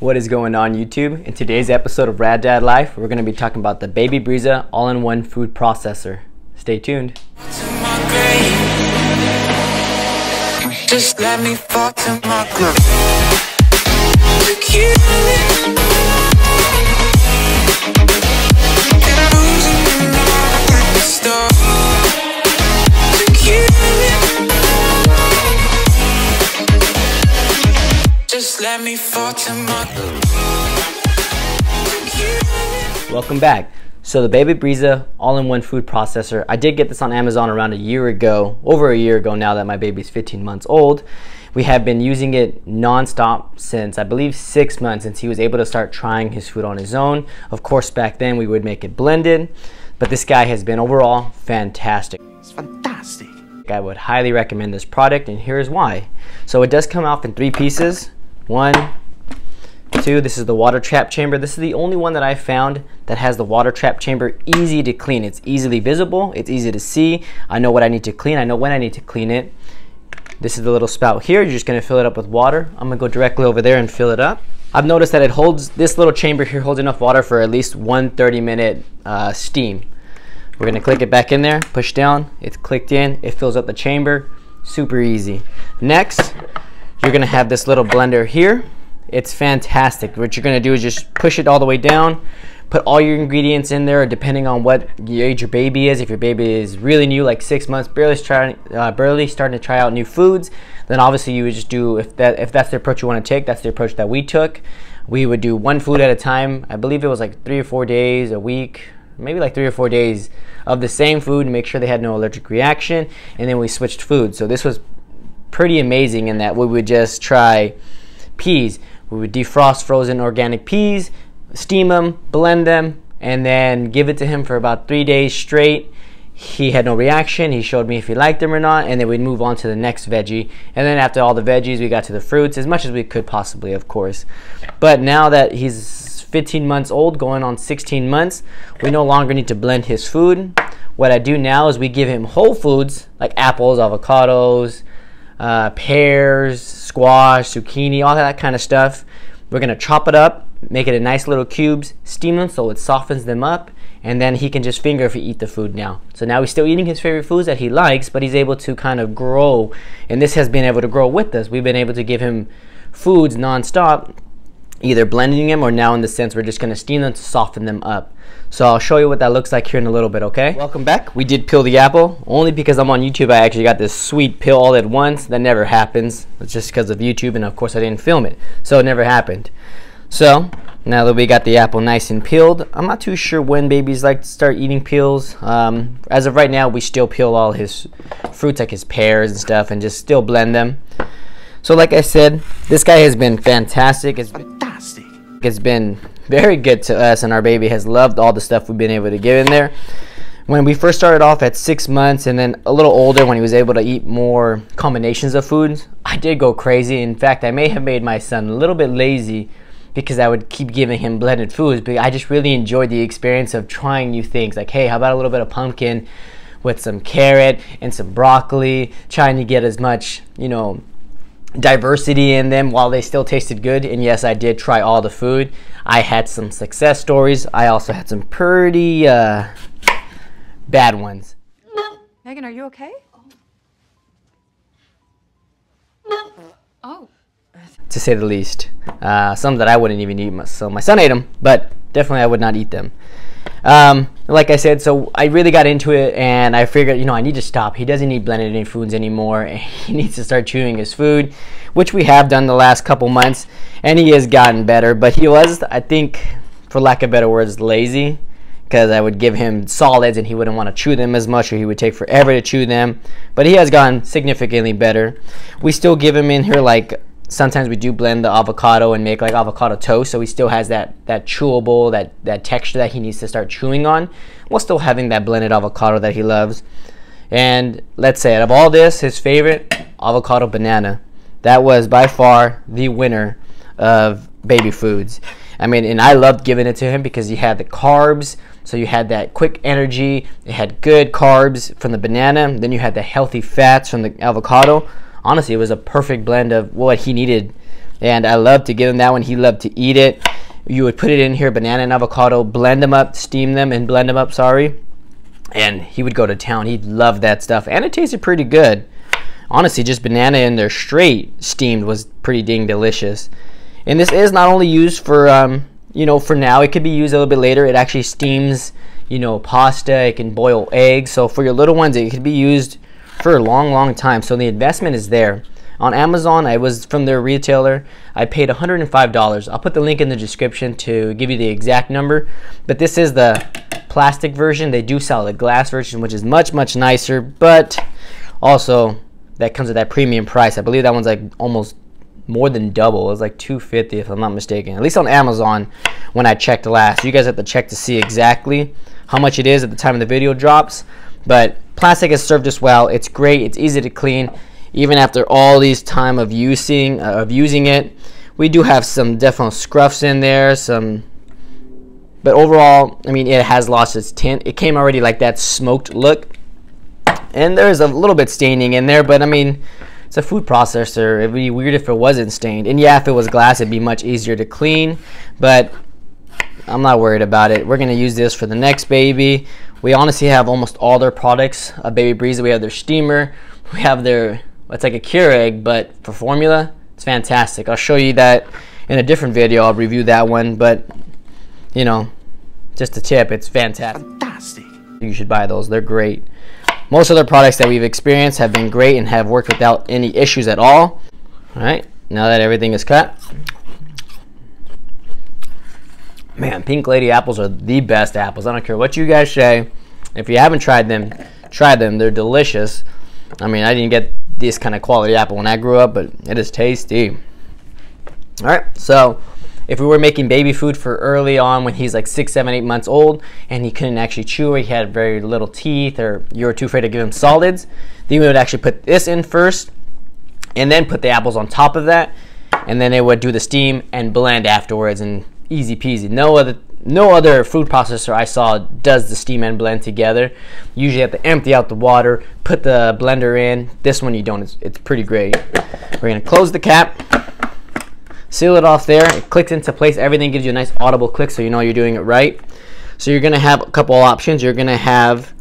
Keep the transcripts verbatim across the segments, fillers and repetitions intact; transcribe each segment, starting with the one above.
What is going on, YouTube? In today's episode of Rad Dad Life, we're going to be talking about the Baby Brezza all-in-one food processor. Stay tuned. To my grave. Just let me fall to my Let me fall to my... Welcome back. So the Baby Brezza all-in-one food processor, I did get this on Amazon around a year ago, over a year ago now that my baby's fifteen months old. We have been using it non-stop since, I believe, six months since he was able to start trying his food on his own. Of course, back then we would make it blended, but this guy has been overall fantastic. It's fantastic. I would highly recommend this product, and here's why. So it does come off in three pieces. One, two, this is the water trap chamber. This is the only one that I found that has the water trap chamber easy to clean. It's easily visible, it's easy to see. I know what I need to clean, I know when I need to clean it. This is the little spout here. You're just gonna fill it up with water. I'm gonna go directly over there and fill it up. I've noticed that it holds, this little chamber here holds enough water for at least one thirty minute uh, steam. We're gonna click it back in there, push down, it's clicked in, it fills up the chamber, super easy. Next, you're gonna have this little blender here. It's fantastic. What you're gonna do is just push it all the way down, put all your ingredients in there, depending on what age your baby is. If your baby is really new, like six months, barely starting, uh, barely starting to try out new foods, then obviously you would just do, if that if that's the approach you wanna take, that's the approach that we took. We would do one food at a time. I believe it was like three or four days a week, maybe like three or four days of the same food to make sure they had no allergic reaction, and then we switched food. So this was pretty amazing in that we would just try peas. We would defrost frozen organic peas, steam them, blend them, and then give it to him for about three days straight. He had no reaction. He showed me if he liked them or not, and then we'd move on to the next veggie. And then after all the veggies, we got to the fruits, as much as we could possibly, of course. But now that he's fifteen months old, going on sixteen months, we no longer need to blend his food. What I do now is we give him whole foods, like apples, avocados, Uh, pears, squash, zucchini, all that kind of stuff. We're gonna chop it up, make it in nice little cubes, steam them so it softens them up, and then he can just finger if he eat the food now. So now he's still eating his favorite foods that he likes, but he's able to kind of grow, and this has been able to grow with us. We've been able to give him foods non-stop, either blending them or now in the sense we're just gonna steam them to soften them up. So I'll show you what that looks like here in a little bit, okay? Welcome back. We did peel the apple. Only because I'm on YouTube, I actually got this sweet peel all at once. That never happens. It's just because of YouTube, and of course I didn't film it. So it never happened. So now that we got the apple nice and peeled, I'm not too sure when babies like to start eating peels. Um, as of right now, we still peel all his fruits, like his pears and stuff, and just still blend them. So like I said, this guy has been fantastic. It's fantastic. It's been very good to us, and our baby has loved all the stuff we've been able to give in there. When we first started off at six months and then a little older when he was able to eat more combinations of foods, I did go crazy. In fact, I may have made my son a little bit lazy because I would keep giving him blended foods, but I just really enjoyed the experience of trying new things. Like, hey, how about a little bit of pumpkin with some carrot and some broccoli, trying to get as much, you know, diversity in them while they still tasted good. And yes, I did try all the food. I had some success stories. I also had some pretty uh, bad ones. Megan, are you okay? Oh. To say the least. Uh, some that I wouldn't even eat, so my son ate them, but definitely I would not eat them. Um, like I said, so I really got into it, and I figured, you know, I need to stop. He doesn't need blended any foods anymore, and he needs to start chewing his food, which we have done the last couple months, and he has gotten better. But he was, I think, for lack of better words, lazy, because I would give him solids and he wouldn't want to chew them as much, or he would take forever to chew them. But he has gotten significantly better. We still give him in here, like, sometimes we do blend the avocado and make like avocado toast, so he still has that that chewable, that that texture that he needs to start chewing on, while still having that blended avocado that he loves. And let's say out of all this, his favorite, avocado banana. That was by far the winner of baby foods. I mean, and I loved giving it to him because you had the carbs, so you had that quick energy, it had good carbs from the banana, then you had the healthy fats from the avocado. Honestly, it was a perfect blend of what he needed and I love to give him that one. He loved to eat it. You would put it in here, banana and avocado, blend them up, steam them and blend them up, sorry. And he would go to town. He'd love that stuff. And it tasted pretty good. Honestly, just banana in there straight steamed was pretty dang delicious. And this is not only used for, um, you know, for now. It could be used a little bit later. It actually steams, you know, pasta. It can boil eggs. So for your little ones, it could be used for a long, long time. So the investment is there. On Amazon, I was from their retailer. I paid one hundred five dollars. I'll put the link in the description to give you the exact number. But this is the plastic version. They do sell the glass version, which is much, much nicer. But also, that comes at that premium price. I believe that one's like almost more than double. It was like two fifty if I'm not mistaken. At least on Amazon when I checked last. You guys have to check to see exactly how much it is at the time the video drops. But plastic has served us well. It's great. It's easy to clean. Even after all these time of using uh, of using it, we do have some definite scruffs in there. Some, but overall, I mean, it has lost its tint. It came already like that smoked look, and there's a little bit staining in there. But I mean, it's a food processor. It'd be weird if it wasn't stained. And yeah, if it was glass, it'd be much easier to clean. But I'm not worried about it. We're gonna use this for the next baby. We honestly have almost all their products. A Baby Brezza. We have their steamer. We have their. It's like a Keurig, but for formula, it's fantastic. I'll show you that in a different video. I'll review that one, but, you know, just a tip. It's fantastic. Fantastic. You should buy those. They're great. Most of the products that we've experienced have been great and have worked without any issues at all. All right, now that everything is cut. Man, Pink Lady apples are the best apples. I don't care what you guys say. If you haven't tried them, try them. They're delicious. I mean, I didn't get this kind of quality apple when I grew up, but it is tasty. All right, so if we were making baby food for early on when he's like six, seven, eight months old and he couldn't actually chew or he had very little teeth or you were too afraid to give him solids, then we would actually put this in first and then put the apples on top of that, and then it would do the steam and blend afterwards, and easy peasy. No other No other food processor I saw does the steam and blend together. Usually you have to empty out the water, put the blender in. This one you don't. It's, it's pretty great. We're going to close the cap, seal it off there. It clicks into place. Everything gives you a nice audible click so you know you're doing it right. So you're going to have a couple options. You're going to have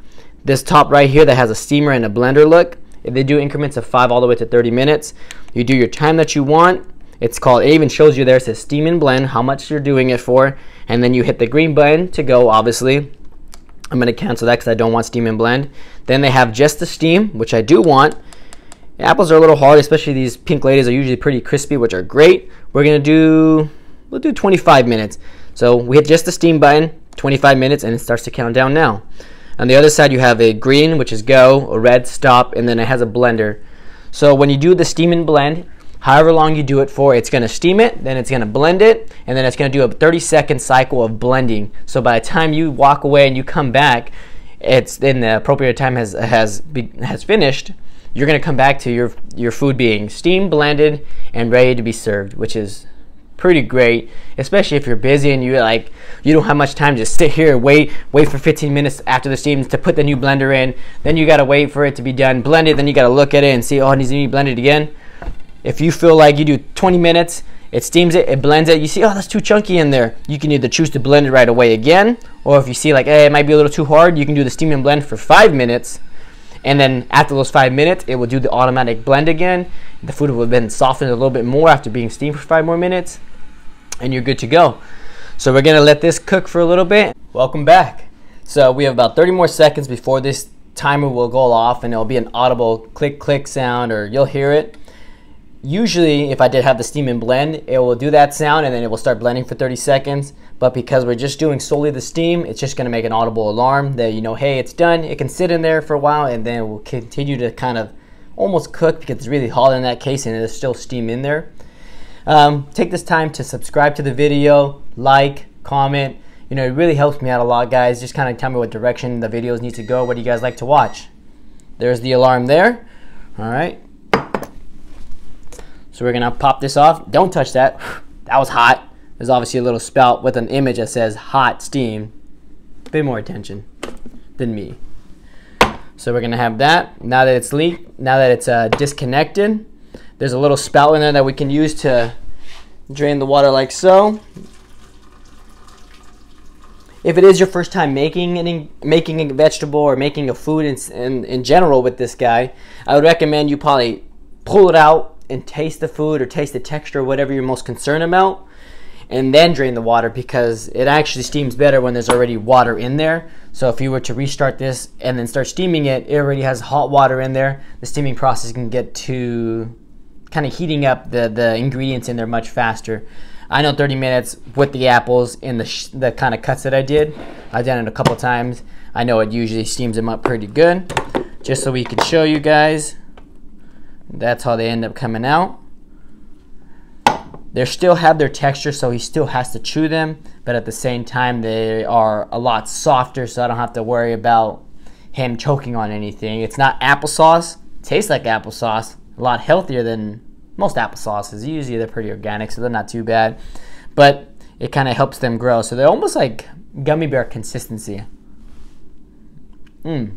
this top right here that has a steamer and a blender look. If they do increments of five all the way to thirty minutes. You do your time that you want. It's called, it even shows you there, it says steam and blend, how much you're doing it for, and then you hit the green button to go, obviously. I'm gonna cancel that because I don't want steam and blend. Then they have just the steam, which I do want. Apples are a little hard, especially these Pink Ladies are usually pretty crispy, which are great. We're gonna do, we'll do twenty-five minutes. So we hit just the steam button, twenty-five minutes, and it starts to count down now. On the other side, you have a green, which is go, a red, stop, and then it has a blender. So when you do the steam and blend, however long you do it for, it's going to steam it, then it's going to blend it, and then it's going to do a thirty second cycle of blending. So by the time you walk away and you come back, it's then the appropriate time has has has finished. You're going to come back to your your food being steam blended and ready to be served, which is pretty great, especially if you're busy and you like you don't have much time to sit here and wait wait for fifteen minutes after the steam to put the new blender in. Then you got to wait for it to be done blended, then you got to look at it and see, oh, it needs to be blended again. If you feel like you do twenty minutes, it steams it, it blends it, you see, oh, that's too chunky in there. You can either choose to blend it right away again, or if you see like, hey, it might be a little too hard, you can do the steam and blend for five minutes, and then after those five minutes, it will do the automatic blend again. The food will have been softened a little bit more after being steamed for five more minutes, and you're good to go. So we're gonna let this cook for a little bit. Welcome back. So we have about thirty more seconds before this timer will go off, and it'll be an audible click, click sound, or you'll hear it. Usually, if I did have the steam and blend, it will do that sound and then it will start blending for thirty seconds. But because we're just doing solely the steam, it's just going to make an audible alarm that, you know, hey, it's done. It can sit in there for a while and then it will continue to kind of almost cook because it's really hot in that case and there's still steam in there. Um, take this time to subscribe to the video, like, comment. You know, it really helps me out a lot, guys. Just kind of tell me what direction the videos need to go. What do you guys like to watch? There's the alarm there. All right. So we're gonna pop this off. Don't touch that. That was hot. There's obviously a little spout with an image that says hot steam. A bit more attention than me. So we're gonna have that. Now that it's leaked, now that it's uh, disconnected, there's a little spout in there that we can use to Drain the water like so. If it is your first time making an, making a vegetable or making a food in, in, in general with this guy, I would recommend you probably pull it out and taste the food or taste the texture, whatever you're most concerned about, and then drain the water, because it actually steams better when there's already water in there. So if you were to restart this and then start steaming it, it already has hot water in there. The steaming process can get to kind of heating up the, the ingredients in there much faster. I know thirty minutes with the apples and the, sh the kind of cuts that I did, I've done it a couple times. I know it usually steams them up pretty good. Just so we could show you guys, that's how they end up coming out. They still have their texture, so he still has to chew them, but at the same time they are a lot softer, so I don't have to worry about him choking on anything. It's not applesauce. It tastes like applesauce, a lot healthier than most applesauces. Usually they're pretty organic, so they're not too bad, but it kind of helps them grow, so they're almost like gummy bear consistency. mm.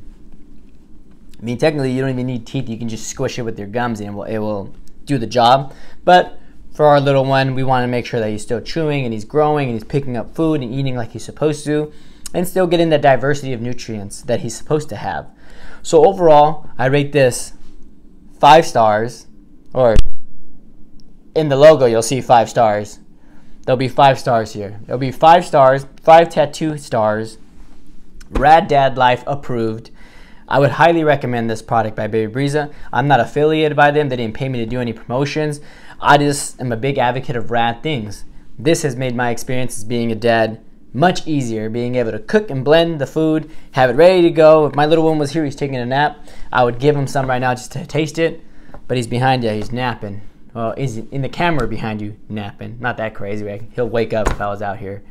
I mean, technically you don't even need teeth, you can just squish it with your gums and it will, it will do the job. But for our little one, we want to make sure that he's still chewing and he's growing and he's picking up food and eating like he's supposed to, and still getting the diversity of nutrients that he's supposed to have. So overall, I rate this five stars, or in the logo you'll see five stars. There'll be five stars here. There'll be five stars, five tattoo stars. Rad Dad Life approved. I would highly recommend this product by Baby Brezza. I'm not affiliated by them. They didn't pay me to do any promotions. I just am a big advocate of rad things. This has made my experience as being a dad much easier, being able to cook and blend the food, have it ready to go. If my little one was here, he's taking a nap, I would give him some right now just to taste it, but he's behind you, he's napping. Well, he's in the camera behind you, napping. Not that crazy, right? He'll wake up if I was out here.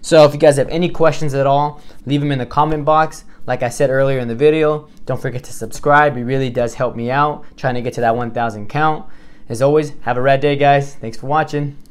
So if you guys have any questions at all, leave them in the comment box. Like I said earlier in the video, don't forget to subscribe. It really does help me out, trying to get to that one thousand count. As always, have a rad day, guys. Thanks for watching.